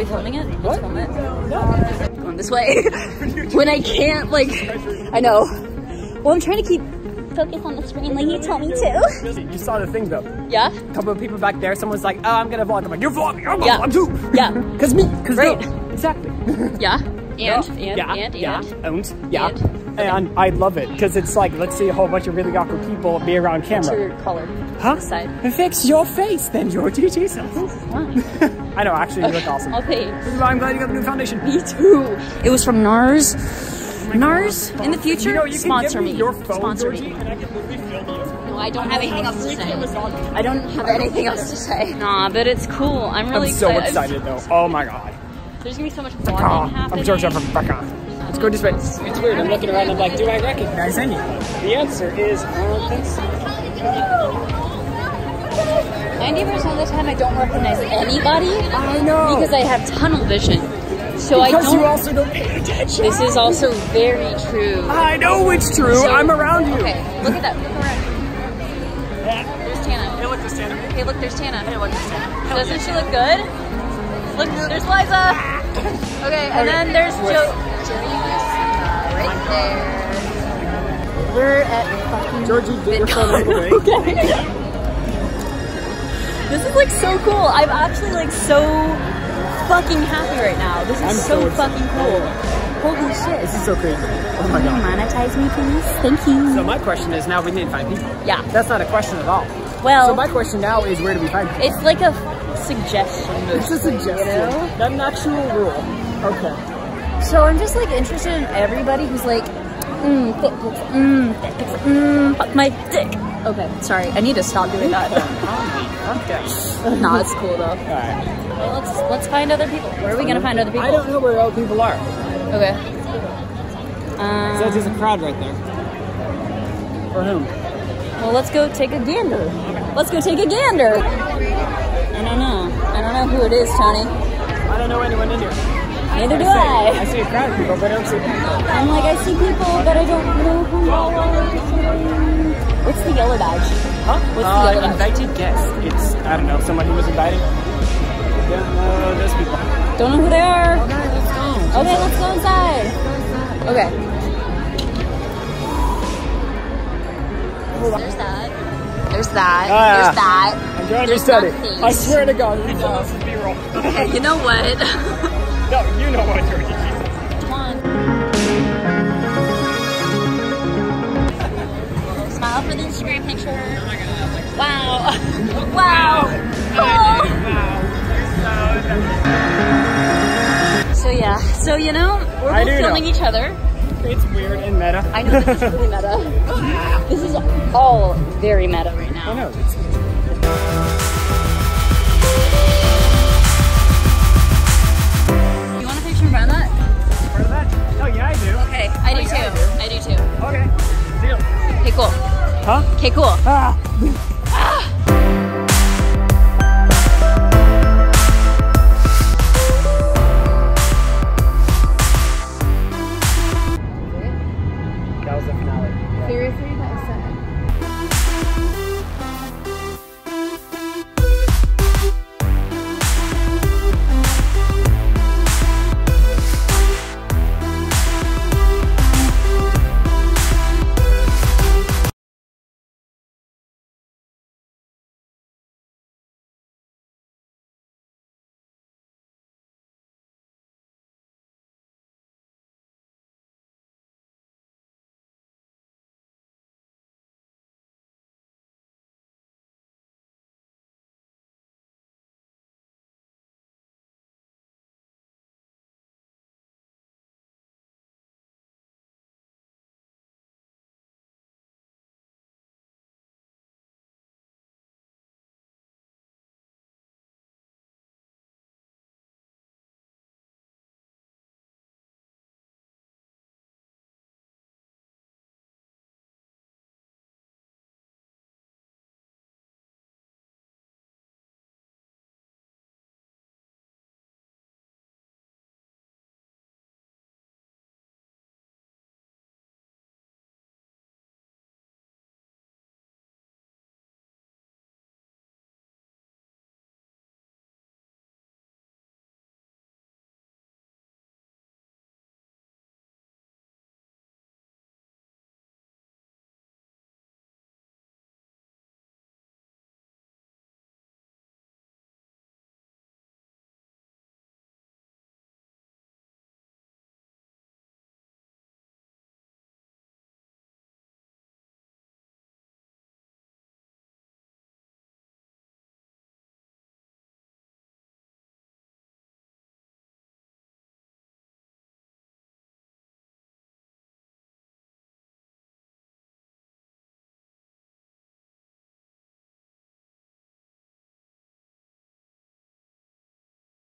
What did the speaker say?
we filming it? Let's film it. I'm going this way. When I can't, like, I know. Well, I'm trying to keep focus on the screen like you told me to. You saw the thing though. Yeah? A couple of people back there, someone's like, oh, I'm gonna vlog. I'm like, you're vlogging, I'm gonna vlog too. Yeah. Cause me, cause right. No. Exactly. Yeah. And I love it because it's like, let's see a whole bunch of really awkward people be around camera. Fix your collar. Huh? Side. Fix your face, then your Jesus. I know, actually, you look awesome. I'll pay you. I'm glad you got the new foundation. Me too. It was from Nars. Nars, in the future, you know, you sponsor me. Your phone, sponsor me. And I can literally film you. No, I don't have anything else to say. I don't have anything else to say. Nah, but it's cool. I'm really excited. I'm so excited though. Oh my god. There's gonna be so much vlogging happening. I'm Georgia from VidCon. Let's go this way. It's weird. I'm looking around. I'm like, do I recognize any? The answer is, I don't think so. 90% of the time, I don't recognize anybody. I know. Because I have tunnel vision. So I don't. Because you also don't pay attention. This is also very true. I know it's true. So, I'm around you. Okay, look at that. Look around. Yeah. There's Tana. Hey, look, there's Tana. Hey, look, there's Tana. Hey, look, there's Tana. Doesn't she look good? Look, there's Liza. Okay, and then there's Joe. Right there. We're at fucking Georgie, get your phone out of the way. Okay. This is like so cool. I'm actually like so fucking happy right now. This is so fucking cool. Holy shit. This is so crazy. Oh my god. Monetize me please? Thank you. So my question is now we need to find people. Yeah. That's not a question at all. Well. So my question now is where do we find people? It's like a suggestion. It's a suggestion. You know? Not an actual rule. Okay. So I'm just like interested in everybody who's like, fuck my dick. Okay, sorry, I need to stop doing that. Okay. Nah, it's cool though. All right. Well, let's find other people. Where are we gonna find other people? I don't know where other people are. Okay. So there's a crowd right there. For whom? Well, let's go take a gander. Let's go take a gander. I don't know. I don't know who it is, Tony. I don't know anyone in here. Neither do I. I see a crowd of people, but I don't see people. I'm like, I see people, but I don't know who they are. What's the yellow badge? Huh? What's the yellow badge? Invited guest. It's, I don't know, someone who was invited. Yeah, those people. Don't know who they are. Okay, let's go. Okay, let's go inside. Okay. There's that. There's that. There's that. I'm glad you said it. I swear to God, we thought this would be wrong. Okay, you know what? No, you know what, Georgie. Come on. Smile for the Instagram picture. Oh my god. Like, wow. Wow. Wow. Cool. So yeah. So you know, we're both filming each other. It's weird and meta. I know this is really meta. This is all very meta right now. I know. Okay, cool. Huh? Okay, cool. Ah.